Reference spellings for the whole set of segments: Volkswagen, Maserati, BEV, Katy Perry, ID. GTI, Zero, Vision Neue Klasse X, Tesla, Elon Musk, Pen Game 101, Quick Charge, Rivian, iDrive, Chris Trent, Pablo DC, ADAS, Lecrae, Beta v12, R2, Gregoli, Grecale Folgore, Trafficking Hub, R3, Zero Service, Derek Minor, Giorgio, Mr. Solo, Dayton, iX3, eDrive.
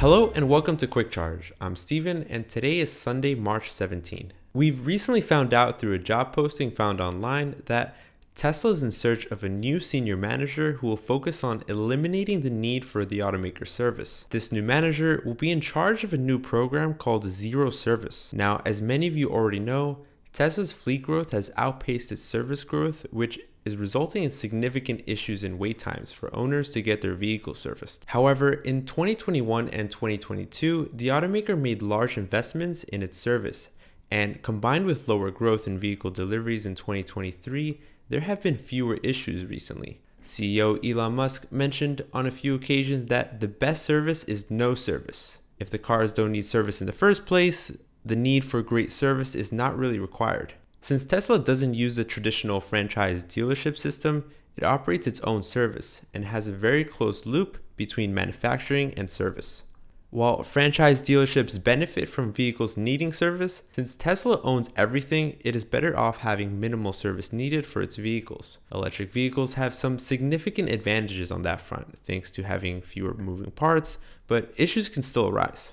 Hello and welcome to Quick Charge. I'm Steven and today is Sunday, March 17. We've recently found out through a job posting found online that Tesla's in search of a new senior manager who will focus on eliminating the need for the automaker service. This new manager will be in charge of a new program called Zero Service. Now, as many of you already know, Tesla's fleet growth has outpaced its service growth, which is resulting in significant issues in wait times for owners to get their vehicle serviced. However, in 2021 and 2022, the automaker made large investments in its service, and combined with lower growth in vehicle deliveries in 2023, there have been fewer issues recently. CEO Elon Musk mentioned on a few occasions that the best service is no service. If the cars don't need service in the first place, the need for great service is not really required. Since Tesla doesn't use the traditional franchise dealership system, it operates its own service and has a very close loop between manufacturing and service. While franchise dealerships benefit from vehicles needing service, since Tesla owns everything, it is better off having minimal service needed for its vehicles. Electric vehicles have some significant advantages on that front, thanks to having fewer moving parts, but issues can still arise.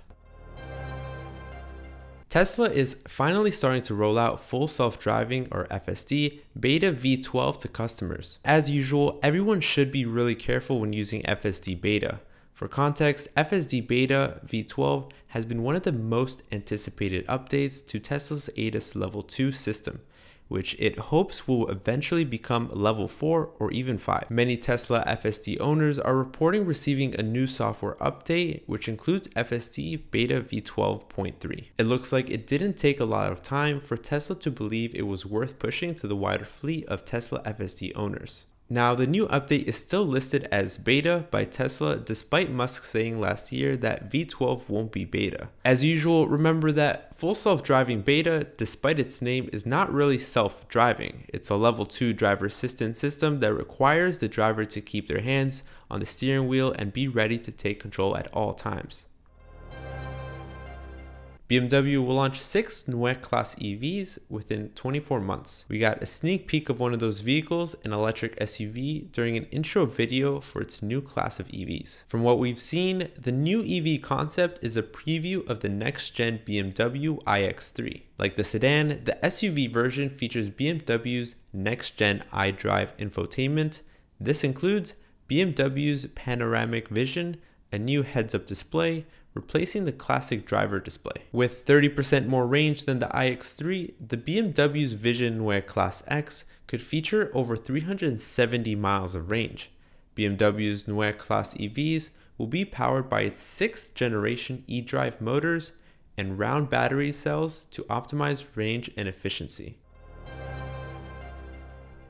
Tesla is finally starting to roll out Full Self-Driving, or FSD, Beta V12 to customers. As usual, everyone should be really careful when using FSD Beta. For context, FSD Beta V12 has been one of the most anticipated updates to Tesla's ADAS Level 2 system, which it hopes will eventually become level 4 or even 5. Many Tesla FSD owners are reporting receiving a new software update, which includes FSD Beta V12.3. It looks like it didn't take a lot of time for Tesla to believe it was worth pushing to the wider fleet of Tesla FSD owners. Now, the new update is still listed as beta by Tesla, despite Musk saying last year that V12 won't be beta. As usual, remember that Full Self-Driving Beta, despite its name, is not really self-driving. It's a level 2 driver assistance system that requires the driver to keep their hands on the steering wheel and be ready to take control at all times. BMW will launch 6 Neue Klasse EVs within 24 months. We got a sneak peek of one of those vehicles, an electric SUV, during an intro video for its new class of EVs. From what we've seen, the new EV concept is a preview of the next-gen BMW iX3. Like the sedan, the SUV version features BMW's next-gen iDrive infotainment. This includes BMW's panoramic vision, a new heads-up display, replacing the classic driver display. With 30% more range than the iX3, the BMW's Vision Neue Klasse X could feature over 370 miles of range. BMW's Neue Klasse EVs will be powered by its 6th generation eDrive motors and round battery cells to optimize range and efficiency.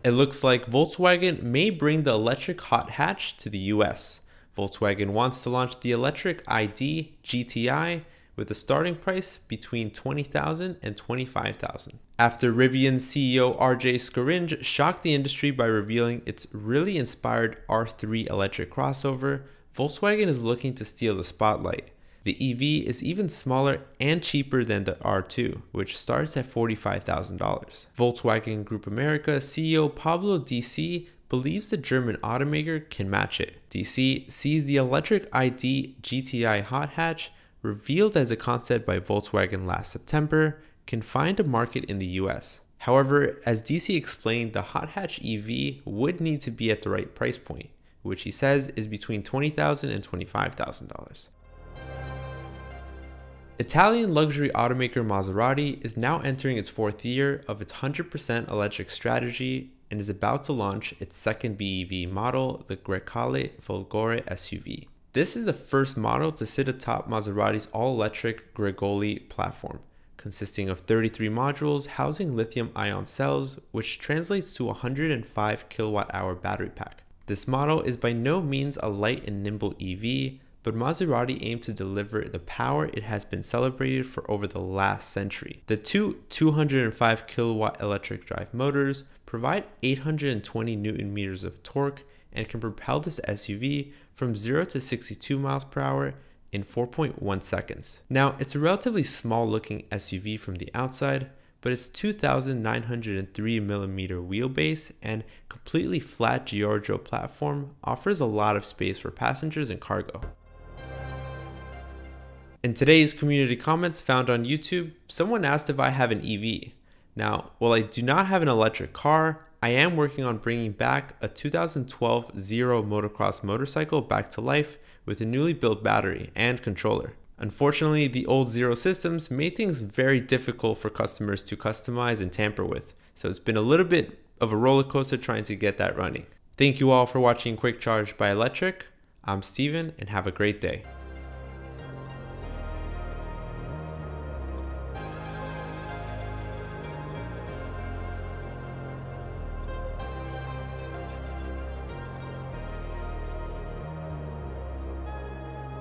It looks like Volkswagen may bring the electric hot hatch to the US. Volkswagen wants to launch the electric ID. GTI with a starting price between $20,000 and $25,000. After Rivian CEO RJ Scaringe shocked the industry by revealing its really inspired R3 electric crossover, Volkswagen is looking to steal the spotlight. The EV is even smaller and cheaper than the R2, which starts at $45,000. Volkswagen Group America CEO Pablo DC believes the German automaker can match it. DC sees the electric ID. GTI hot hatch, revealed as a concept by Volkswagen last September, can find a market in the US. However, as DC explained, the hot hatch EV would need to be at the right price point, which he says is between $20,000 and $25,000. Italian luxury automaker Maserati is now entering its 4th year of its 100% electric strategy and is about to launch its second BEV model, the Grecale Folgore SUV. This is the first model to sit atop Maserati's all-electric Gregoli platform, consisting of 33 modules housing lithium-ion cells, which translates to a 105 kilowatt-hour battery pack. This model is by no means a light and nimble EV, but Maserati aimed to deliver the power it has been celebrated for over the last century. The two 205 kilowatt electric drive motors provide 820 newton meters of torque and can propel this SUV from 0 to 62 miles per hour in 4.1 seconds. Now, it's a relatively small looking SUV from the outside, but its 2,903 millimeter wheelbase and completely flat Giorgio platform offers a lot of space for passengers and cargo. In today's community comments found on YouTube, someone asked if I have an EV. Now, while I do not have an electric car, I am working on bringing back a 2012 Zero motocross motorcycle back to life with a newly built battery and controller. Unfortunately, the old Zero systems made things very difficult for customers to customize and tamper with, so it's been a little bit of a roller coaster trying to get that running. Thank you all for watching Quick Charge by Electric. I'm Steven, and have a great day.